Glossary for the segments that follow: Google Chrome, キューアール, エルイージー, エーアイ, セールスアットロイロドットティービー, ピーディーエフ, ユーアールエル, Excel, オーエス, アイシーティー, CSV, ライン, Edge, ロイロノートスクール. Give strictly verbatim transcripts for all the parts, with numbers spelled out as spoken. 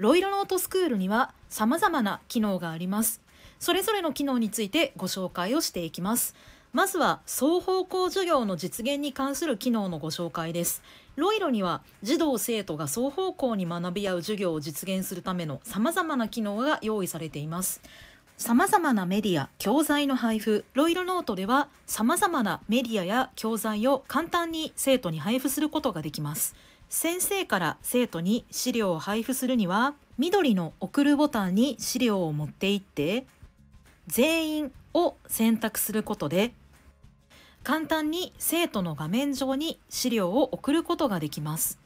ロイロノートスクールには様々な機能があります。それぞれの機能についてご紹介をしていきます。まずは双方向授業の実現に関する機能のご紹介です。ロイロには児童生徒が双方向に学び合う授業を実現するための様々な機能が用意されています。様々なメディア、教材の配布、ロイロノートでは様々なメディアや教材を簡単に生徒に配布することができます。先生から生徒に資料を配布するには、緑の送るボタンに資料を持っていって、全員を選択することで、簡単に生徒の画面上に資料を送ることができます。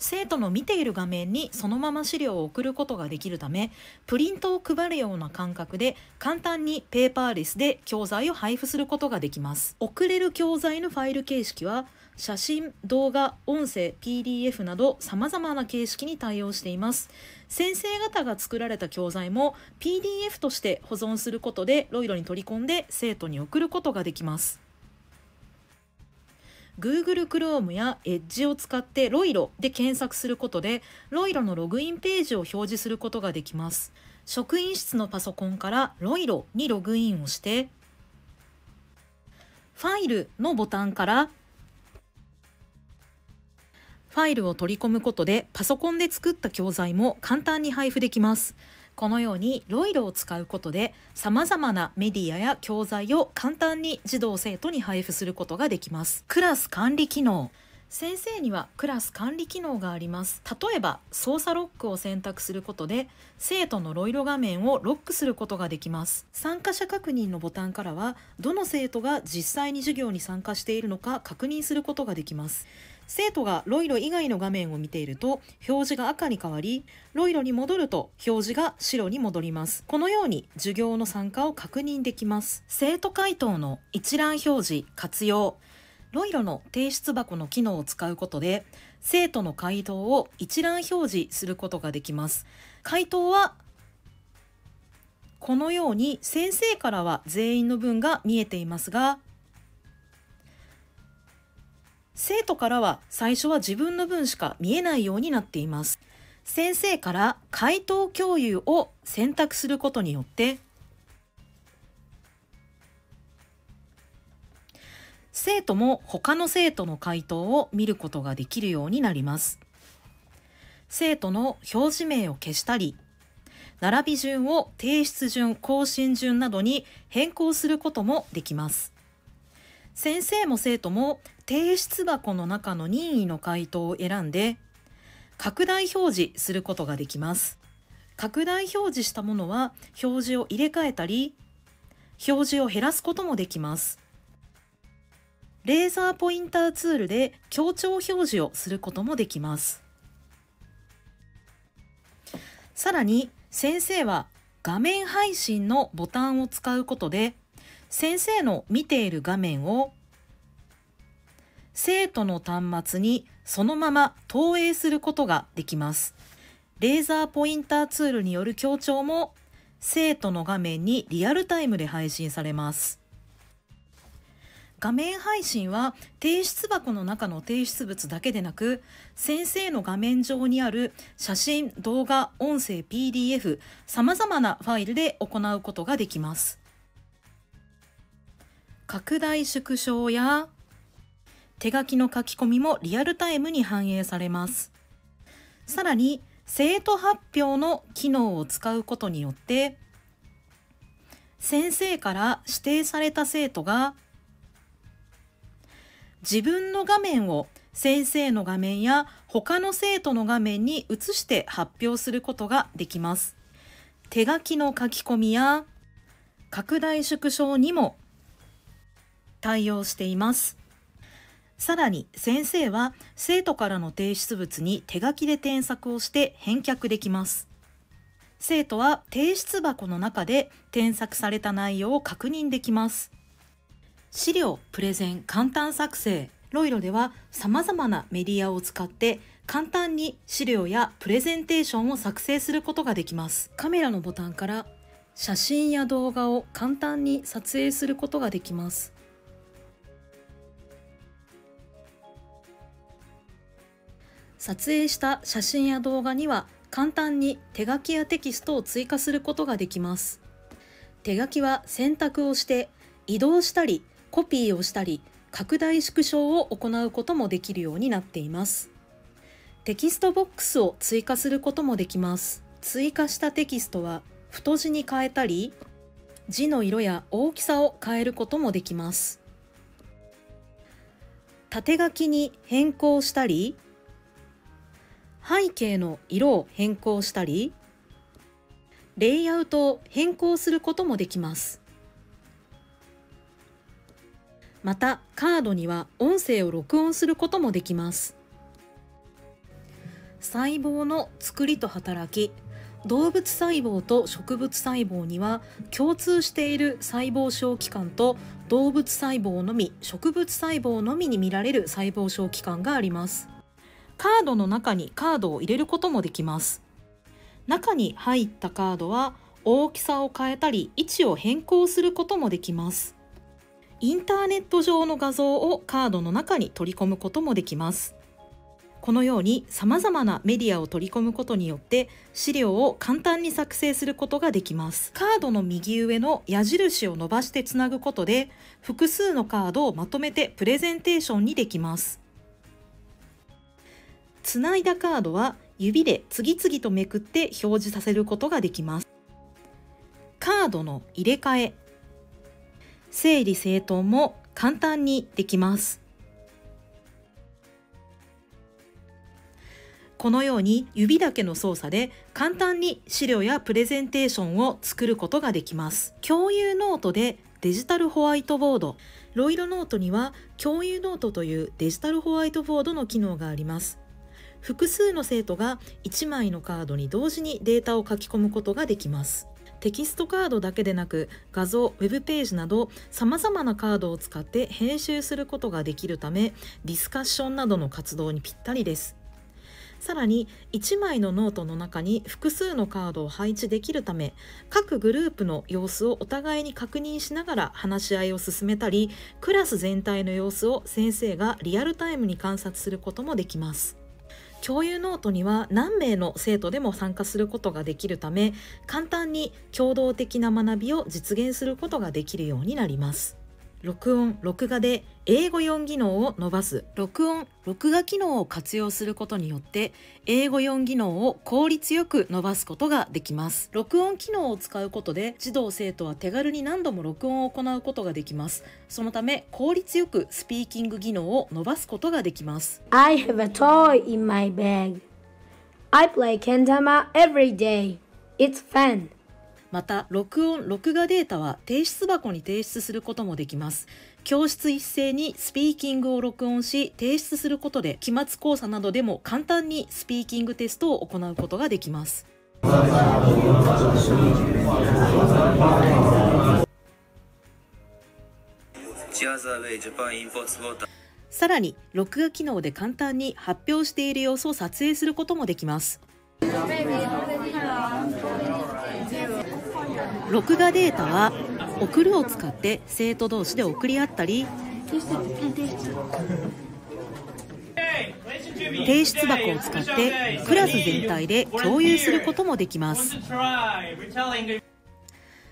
生徒の見ている画面にそのまま資料を送ることができるため、プリントを配るような感覚で簡単にペーパーレスで教材を配布することができます。送れる教材のファイル形式は、写真、動画、音声、ピーディーエフ など様々な形式に対応しています。先生方が作られた教材も ピーディーエフ として保存することでロイロに取り込んで生徒に送ることができます。Google Chrome や Edge を使ってロイロで検索することで、ロイロのログインページを表示することができます。職員室のパソコンからロイロにログインをして、ファイルのボタンからファイルを取り込むことで、パソコンで作った教材も簡単に配布できます。このようにロイロを使うことで、様々なメディアや教材を簡単に児童生徒に配布することができます。クラス管理機能。先生にはクラス管理機能があります。例えば、操作ロックを選択することで、生徒のロイロ画面をロックすることができます。参加者確認のボタンからは、どの生徒が実際に授業に参加しているのか確認することができます。生徒がロイロ以外の画面を見ていると表示が赤に変わり、ロイロに戻ると表示が白に戻ります。このように授業の参加を確認できます。生徒回答の一覧表示活用。ロイロの提出箱の機能を使うことで、生徒の回答を一覧表示することができます。回答はこのように先生からは全員の分が見えていますが、生徒からは最初は自分の分しか見えないようになっています。先生から回答共有を選択することによって、生徒も他の生徒の回答を見ることができるようになります。生徒の表示名を消したり、並び順を提出順、更新順などに変更することもできます。先生も生徒も提出箱の中の任意の回答を選んで拡大表示することができます。拡大表示したものは表示を入れ替えたり、表示を減らすこともできます。レーザーポインターツールで強調表示をすることもできます。さらに先生は画面配信のボタンを使うことで、先生の見ている画面を生徒の端末にそのまま投影することができます。レーザーポインターツールによる強調も生徒の画面にリアルタイムで配信されます。画面配信は提出箱の中の提出物だけでなく、先生の画面上にある写真、動画、音声、ピーディーエフ、様々なファイルで行うことができます。拡大縮小や手書きの書き込みもリアルタイムに反映されます。さらに生徒発表の機能を使うことによって、先生から指定された生徒が自分の画面を先生の画面や他の生徒の画面に移して発表することができます。手書きの書き込みや拡大縮小にも対応しています。さらに先生は生徒からの提出物に手書きで添削をして返却できます。生徒は提出箱の中で添削された内容を確認できます。資料、プレゼン、簡単作成。ロイロでは様々なメディアを使って簡単に資料やプレゼンテーションを作成することができます。カメラのボタンから写真や動画を簡単に撮影することができます。撮影した写真や動画には簡単に手書きやテキストを追加することができます。手書きは選択をして移動したりコピーをしたり拡大縮小を行うこともできるようになっています。テキストボックスを追加することもできます。追加したテキストは太字に変えたり、字の色や大きさを変えることもできます。縦書きに変更したり、背景の色を変更したり、レイアウトを変更することもできます。また、カードには音声を録音することもできます。細胞の作りと働き、動物細胞と植物細胞には共通している細胞小器官と動物細胞のみ、植物細胞のみに見られる細胞小器官があります。カードの中にカードを入れることもできます。中に入ったカードは大きさを変えたり、位置を変更することもできます。インターネット上の画像をカードの中に取り込むこともできます。このように様々なメディアを取り込むことによって資料を簡単に作成することができます。カードの右上の矢印を伸ばしてつなぐことで複数のカードをまとめてプレゼンテーションにできます。つないだカードは指で次々とめくって表示させることができます。カードの入れ替え、整理整頓も簡単にできます。このように指だけの操作で簡単に資料やプレゼンテーションを作ることができます。共有ノートでデジタルホワイトボード。ロイロノートには共有ノートというデジタルホワイトボードの機能があります。複数の生徒がいちまいのカードに同時にデータを書き込むことができます。テキストカードだけでなく画像、ウェブページなど様々なカードを使って編集することができるため、ディスカッションなどの活動にぴったりです。さらにいちまいのノートの中に複数のカードを配置できるため、各グループの様子をお互いに確認しながら話し合いを進めたり、クラス全体の様子を先生がリアルタイムに観察することもできます。共有ノートには何名の生徒でも参加することができるため、簡単に協働的な学びを実現することができるようになります。録音・録画で英語よん技能を伸ばす。録音・録画機能を活用することによって英語よん技能を効率よく伸ばすことができます。録音機能を使うことで児童生徒は手軽に何度も録音を行うことができます。そのため効率よくスピーキング技能を伸ばすことができます。 I have a toy in my bag. I play kendama every day. It's fun.また、録音・録画データは提出箱に提出することもできます。教室一斉にスピーキングを録音し提出することで、期末考査などでも簡単にスピーキングテストを行うことができます。さらに、録画機能で簡単に発表している様子を撮影することもできます。録画データは送るを使って生徒同士で送り合ったり、提出箱を使ってクラス全体で共有することもできます。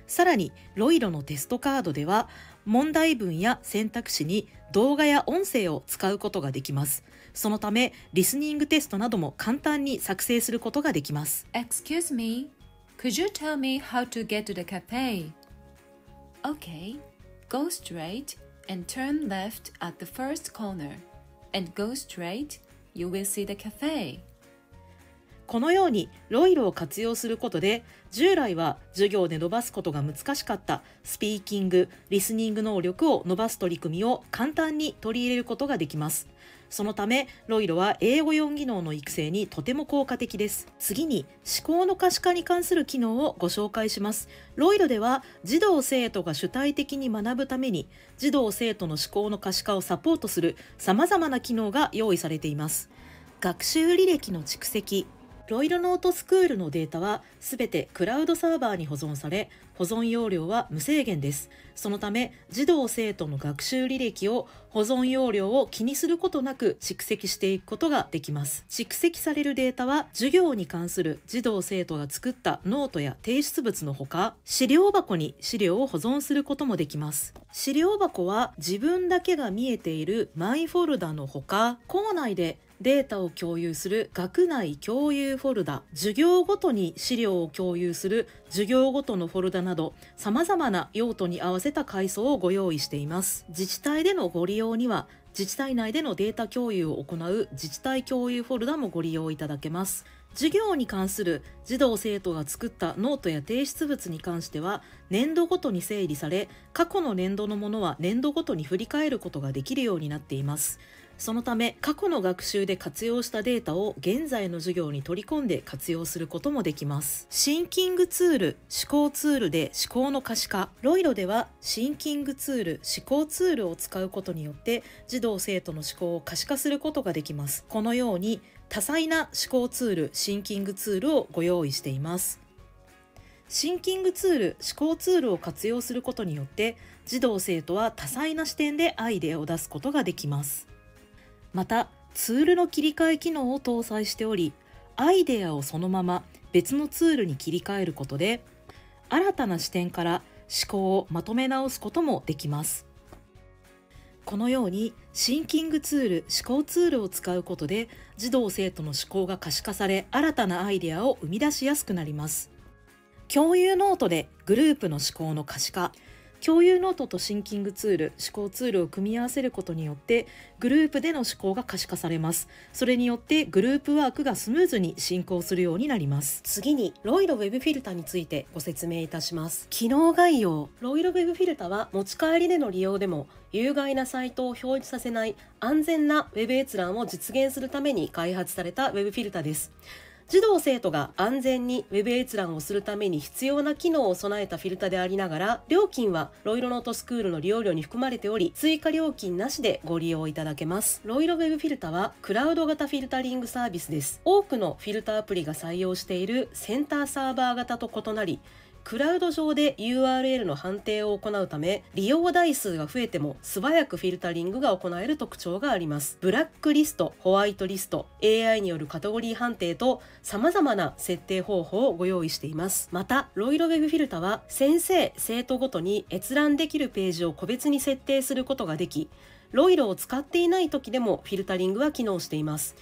さらにロイロのテストカードでは問題文や選択肢に動画や音声を使うことができます。そのためリスニングテストなども簡単に作成することができます。 Excuse me.Could you tell me how to get to the cafe? Okay, go straight and turn left at the first corner. And go straight, you will see the cafe. このようにロイロを活用することで、従来は授業で伸ばすことが難しかったスピーキング・リスニング能力を伸ばす取り組みを簡単に取り入れることができます。そのためロイロは英語よん技能の育成にとても効果的です。次に思考の可視化に関する機能をご紹介します。ロイロでは児童生徒が主体的に学ぶために児童生徒の思考の可視化をサポートするさまざまな機能が用意されています。学習履歴の蓄積、ロイロノートスクールのデータはすべてクラウドサーバーに保存され、保存容量は無制限です。そのため、児童生徒の学習履歴を保存容量を気にすることなく蓄積していくことができます。蓄積されるデータは、授業に関する児童生徒が作ったノートや提出物のほか、資料箱に資料を保存することもできます。資料箱は自分だけが見えているマイフォルダのほか、校内でデータを共有する学内共有フォルダ、授業ごとに資料を共有する授業ごとのフォルダなど、様々な用途に合わせた階層をご用意しています。自治体でのご利用には、自治体内でのデータ共有を行う自治体共有フォルダもご利用いただけます。授業に関する児童生徒が作ったノートや提出物に関しては、年度ごとに整理され、過去の年度のものは年度ごとに振り返ることができるようになっています。そのため、過去の学習で活用したデータを現在の授業に取り込んで活用することもできます。シンキングツール、思考ツールで思考の可視化。ロイロでは、シンキングツール、思考ツールを使うことによって、児童生徒の思考を可視化することができます。このように、多彩な思考ツール、シンキングツールをご用意しています。シンキングツール、思考ツールを活用することによって、児童生徒は多彩な視点でアイデアを出すことができます。また、ツールの切り替え機能を搭載しており、アイデアをそのまま別のツールに切り替えることで、新たな視点から思考をまとめ直すこともできます。このように、シンキングツール、思考ツールを使うことで、児童生徒の思考が可視化され、新たなアイデアを生み出しやすくなります。共有ノートでグループの思考の可視化。共有ノートとシンキングツール、思考ツールを組み合わせることによって、グループでの思考が可視化されます。それによって、グループワークがスムーズに進行するようになります。次に、ロイロウェブフィルタについてご説明いたします。機能概要。ロイロウェブフィルタは、持ち帰りでの利用でも、有害なサイトを表示させない安全なウェブ閲覧を実現するために開発されたウェブフィルタです。児童生徒が安全に Web 閲覧をするために必要な機能を備えたフィルタでありながら、料金はロイロノートスクールの利用料に含まれており、追加料金なしでご利用いただけます。ロイロ Web フィルタはクラウド型フィルタリングサービスです。多くのフィルタアプリが採用しているセンターサーバー型と異なり、クラウド上で ユーアールエル の判定を行うため、利用台数が増えても素早くフィルタリングが行える特徴があります。ブラックリスト、ホワイトリスト、エーアイ によるカテゴリー判定と様々な設定方法をご用意しています。また、ロイロウェブフィルタは先生、生徒ごとに閲覧できるページを個別に設定することができ、ロイロを使っていない時でもフィルタリングは機能しています。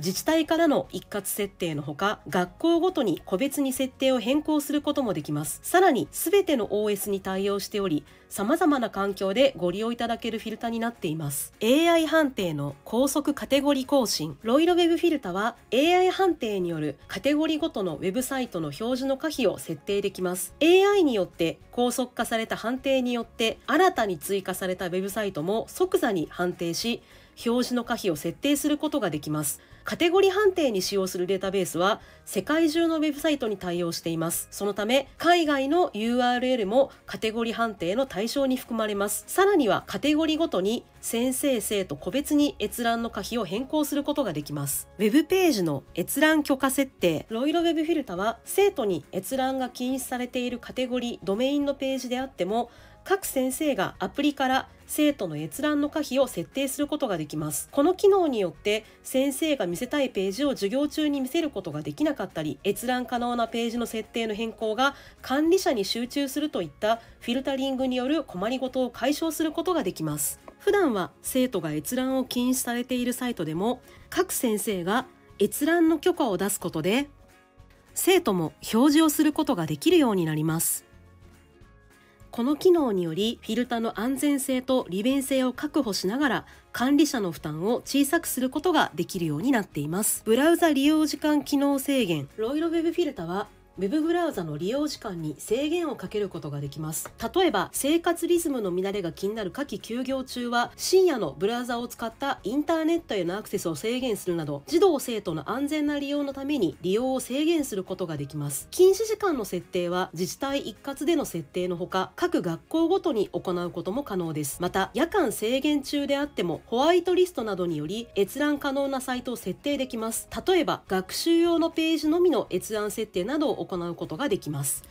自治体からの一括設定のほか、学校ごとに個別に設定を変更することもできます。さらに、すべての オーエス に対応しており、様々な環境でご利用いただけるフィルタになっています。エーアイ 判定の高速カテゴリ更新。ロイロウェブフィルタは エーアイ 判定によるカテゴリごとのウェブサイトの表示の可否を設定できます。エーアイ によって高速化された判定によって、新たに追加されたウェブサイトも即座に判定し、表示の可否を設定することができます。カテゴリ判定に使用するデータベースは世界中のウェブサイトに対応しています。そのため、海外の ユーアールエル もカテゴリ判定の対象に含まれます。さらにはカテゴリごとに先生・生徒個別に閲覧の可否を変更することができます。ウェブページの閲覧許可設定。ロイロウェブフィルタは生徒に閲覧が禁止されているカテゴリ・ドメインのページであっても、各先生がアプリから生徒の閲覧の可否を設定することができます。この機能によって先生が見せたいページを授業中に見せることができなかったり、閲覧可能なページの設定の変更が管理者に集中するといったフィルタリングによる困りごとを解消することができます。普段は生徒が閲覧を禁止されているサイトでも、各先生が閲覧の許可を出すことで、生徒も表示をすることができるようになります。この機能により、フィルタの安全性と利便性を確保しながら、管理者の負担を小さくすることができるようになっています。ブラウザ利用時間機能制限。ロイロウェブフィルタは、ウェブブラウザの利用時間に制限をかけることができます。例えば、生活リズムの乱れが気になる夏季休業中は、深夜のブラウザを使ったインターネットへのアクセスを制限するなど、児童生徒の安全な利用のために利用を制限することができます。禁止時間の設定は自治体一括での設定のほか、各学校ごとに行うことも可能です。また、夜間制限中であっても、ホワイトリストなどにより閲覧可能なサイトを設定できます。例えば、学習用のページのみの閲覧設定などを行うことができます。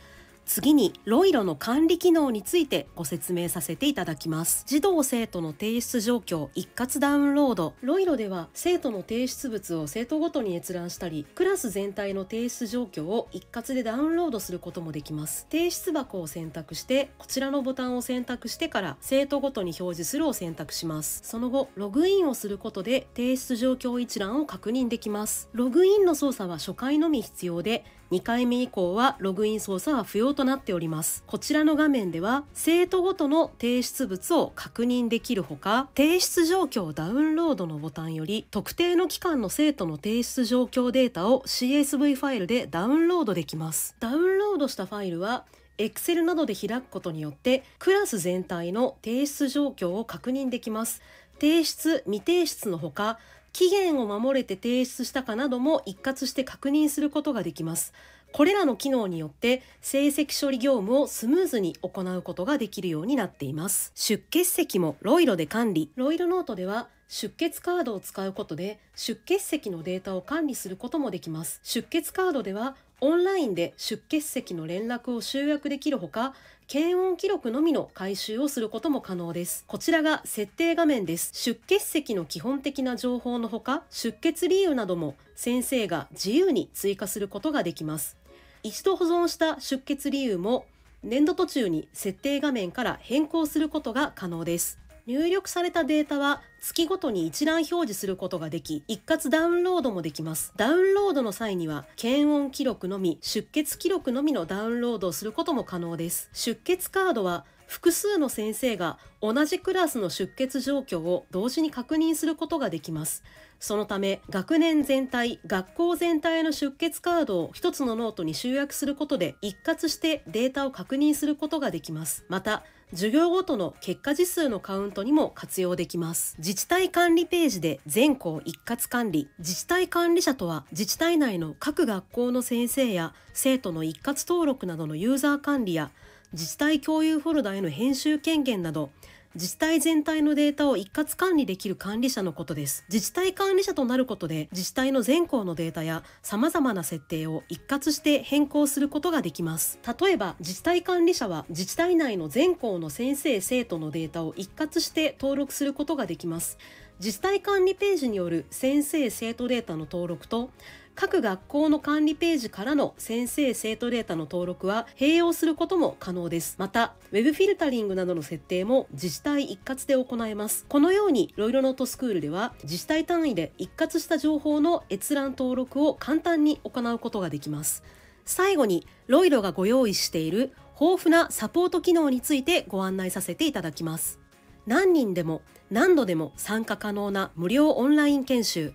次にロイロの管理機能についてご説明させていただきます。児童生徒の提出状況一括ダウンロード。ロイロでは生徒の提出物を生徒ごとに閲覧したり、クラス全体の提出状況を一括でダウンロードすることもできます。提出箱を選択して、こちらのボタンを選択してから生徒ごとに表示するを選択します。その後ログインをすることで提出状況一覧を確認できます。ログインの操作は初回のみ必要で、にかいめ以降はログイン操作は不要となっております。こちらの画面では生徒ごとの提出物を確認できるほか、提出状況ダウンロードのボタンより特定の期間の生徒の提出状況データを シーエスブイ ファイルでダウンロードできます。ダウンロードしたファイルはExcel などで開くことによってクラス全体の提出状況を確認できます。提出・未提出のほか、期限を守れて提出したかなども一括して確認することができます。これらの機能によって成績処理業務をスムーズに行うことができるようになっています。出欠席もロイロで管理。ロイロノートでは出欠カードを使うことで出欠席のデータを管理することもできます。出欠カードではオンラインで出欠席の連絡を集約できるほか、検温記録のみの回収をすることも可能です。こちらが設定画面です。出欠席の基本的な情報のほか、出欠理由なども先生が自由に追加することができます。一度保存した出欠理由も年度途中に設定画面から変更することが可能です。入力されたデータは月ごとに一覧表示することができ、一括ダウンロードもできます。ダウンロードの際には、検温記録のみ、出欠記録のみのダウンロードをすることも可能です。出欠カードは、複数の先生が同じクラスの出欠状況を同時に確認することができます。そのため、学年全体、学校全体の出欠カードを一つのノートに集約することで、一括してデータを確認することができます。また、授業ごとの結果実数のカウントにも活用できます。自治体管理ページで全校一括管理。自治体管理者とは、自治体内の各学校の先生や生徒の一括登録などのユーザー管理や、自治体共有フォルダへの編集権限など、自治体全体のデータを一括管理できる管理者のことです。自治体管理者となることで、自治体の全校のデータや様々な設定を一括して変更することができます。例えば、自治体管理者は自治体内の全校の先生・生徒のデータを一括して登録することができます。自治体管理ページによる先生・生徒データの登録と、各学校の管理ページからの先生・生徒データの登録は併用することも可能です。また、ウェブフィルタリングなどの設定も自治体一括で行えます。このように、ロイロノートスクールでは、自治体単位で一括した情報の閲覧登録を簡単に行うことができます。最後に、ロイロがご用意している豊富なサポート機能についてご案内させていただきます。何人でも何度でも参加可能な無料オンライン研修。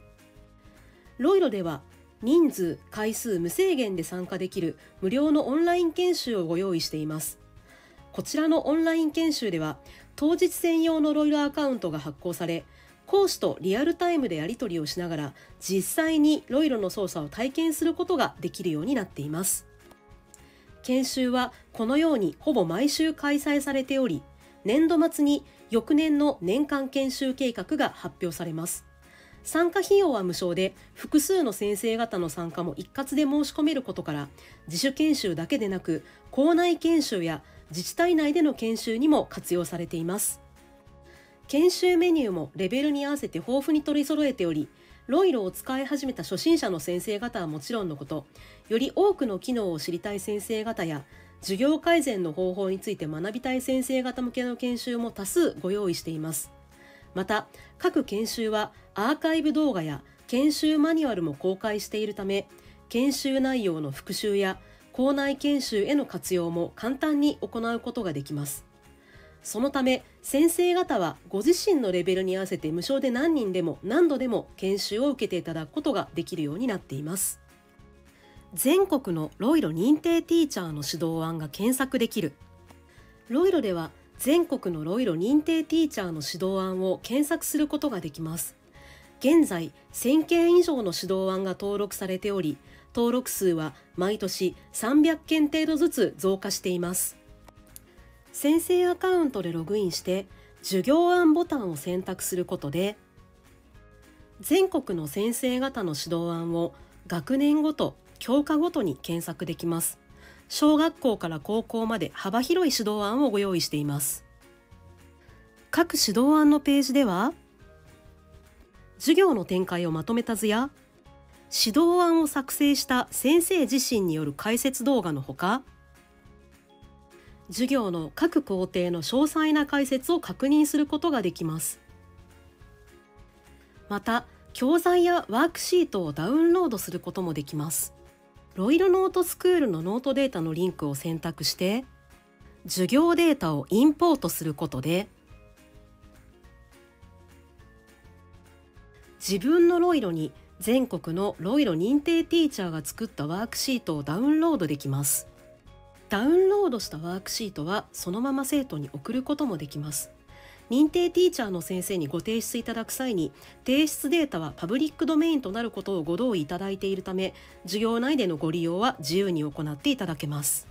ロイロでは、人数・回数無制限で参加できる無料のオンライン研修をご用意しています。こちらのオンライン研修では、当日専用のロイロアカウントが発行され、講師とリアルタイムでやり取りをしながら、実際にロイロの操作を体験することができるようになっています。研修はこのようにほぼ毎週開催されており、年度末に翌年の年間研修計画が発表されます。参加費用は無償で、複数の先生方の参加も一括で申し込めることから、自主研修だけでなく、校内研修や自治体内での研修にも活用されています。研修メニューもレベルに合わせて豊富に取り揃えており、ロイロを使い始めた初心者の先生方はもちろんのこと、より多くの機能を知りたい先生方や、授業改善の方法について学びたい先生方向けの研修も多数ご用意しています。また、各研修はアーカイブ動画や研修マニュアルも公開しているため、研修内容の復習や校内研修への活用も簡単に行うことができます。そのため、先生方はご自身のレベルに合わせて無償で何人でも何度でも研修を受けていただくことができるようになっています。全国のロイロ認定ティーチャーの指導案が検索できる。ロイロでは全国のロイロ認定ティーチャーの指導案を検索することができます。現在せんけん以上の指導案が登録されており、登録数は毎年さんびゃくけん程度ずつ増加しています。先生アカウントでログインして授業案ボタンを選択することで、全国の先生方の指導案を学年ごと、教科ごとに検索できます。小学校から高校まで幅広い指導案をご用意しています。各指導案のページでは、授業の展開をまとめた図や、指導案を作成した先生自身による解説動画のほか、授業の各工程の詳細な解説を確認することができます。また、教材やワークシートをダウンロードすることもできます。ロイロノートスクールのノートデータのリンクを選択して、授業データをインポートすることで、自分のロイロに全国のロイロ認定ティーチャーが作ったワークシートをダウンロードできます。ダウンロードしたワークシートはそのまま生徒に送ることもできます。認定ティーチャーの先生にご提出いただく際に、提出データはパブリックドメインとなることをご同意いただいているため、授業内でのご利用は自由に行っていただけます。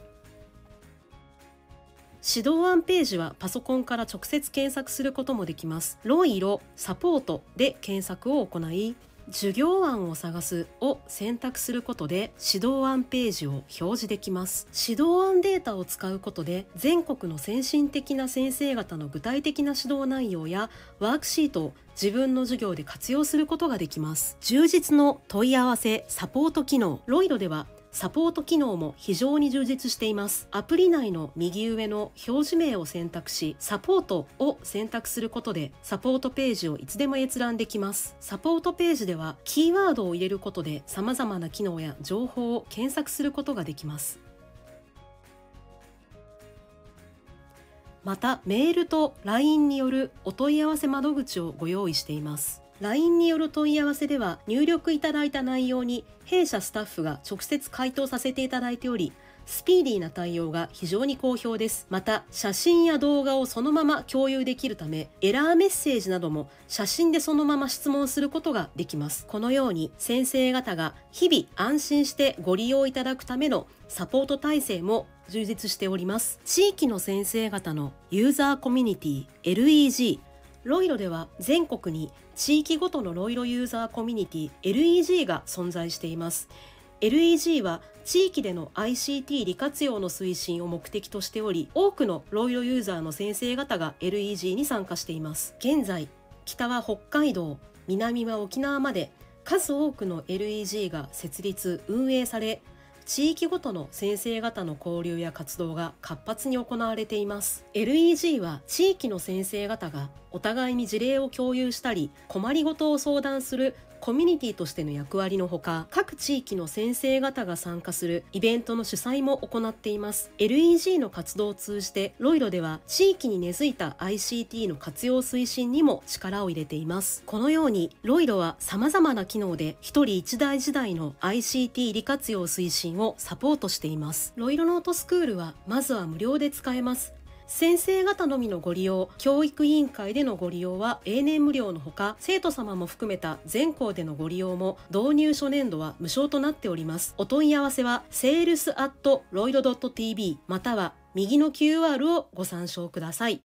指導案ページはパソコンから直接検索することもできます。ロイロサポートで検索を行い、授業案を探すを選択することで指導案ページを表示できます。指導案データを使うことで全国の先進的な先生方の具体的な指導内容やワークシートを自分の授業で活用することができます。充実の問い合わせサポート機能。ロイロではサポート機能も非常に充実しています。アプリ内の右上の表示名を選択し、サポートを選択することで、サポートページをいつでも閲覧できます。サポートページでは、キーワードを入れることで、様々な機能や情報を検索することができます。また、メールと ライン によるお問い合わせ窓口をご用意しています。ライン による問い合わせでは入力いただいた内容に弊社スタッフが直接回答させていただいており、スピーディーな対応が非常に好評です。また、写真や動画をそのまま共有できるため、エラーメッセージなども写真でそのまま質問することができます。このように先生方が日々安心してご利用いただくためのサポート体制も充実しております。地域の先生方のユーザーコミュニティ エルイージー。ロイロでは全国に地域ごとのロイロユーザーコミュニティ エルイージー が存在しています。エルイージー は地域での アイシーティー 利活用の推進を目的としており、多くのロイロユーザーの先生方が エルイージー に参加しています。現在、北は北海道、南は沖縄まで数多くの エルイージー が設立・運営され、地域ごとの先生方の交流や活動が活発に行われています。エルイージー は地域の先生方がお互いに事例を共有したり、困りごとを相談するコミュニティとしての役割のほか、各地域の先生方が参加するイベントの主催も行っています。エルイージー の活動を通じて、ロイロでは地域に根付いた アイシーティー の活用推進にも力を入れています。このように、ロイロは様々な機能で一人一台時代の アイシーティー 利活用推進をサポートしています。ロイロノートスクールは、まずは無料で使えます。先生方のみのご利用、教育委員会でのご利用は永年無料のほか、生徒様も含めた全校でのご利用も導入初年度は無償となっております。お問い合わせは セールスアットロイロドットティービー または右の キューアール をご参照ください。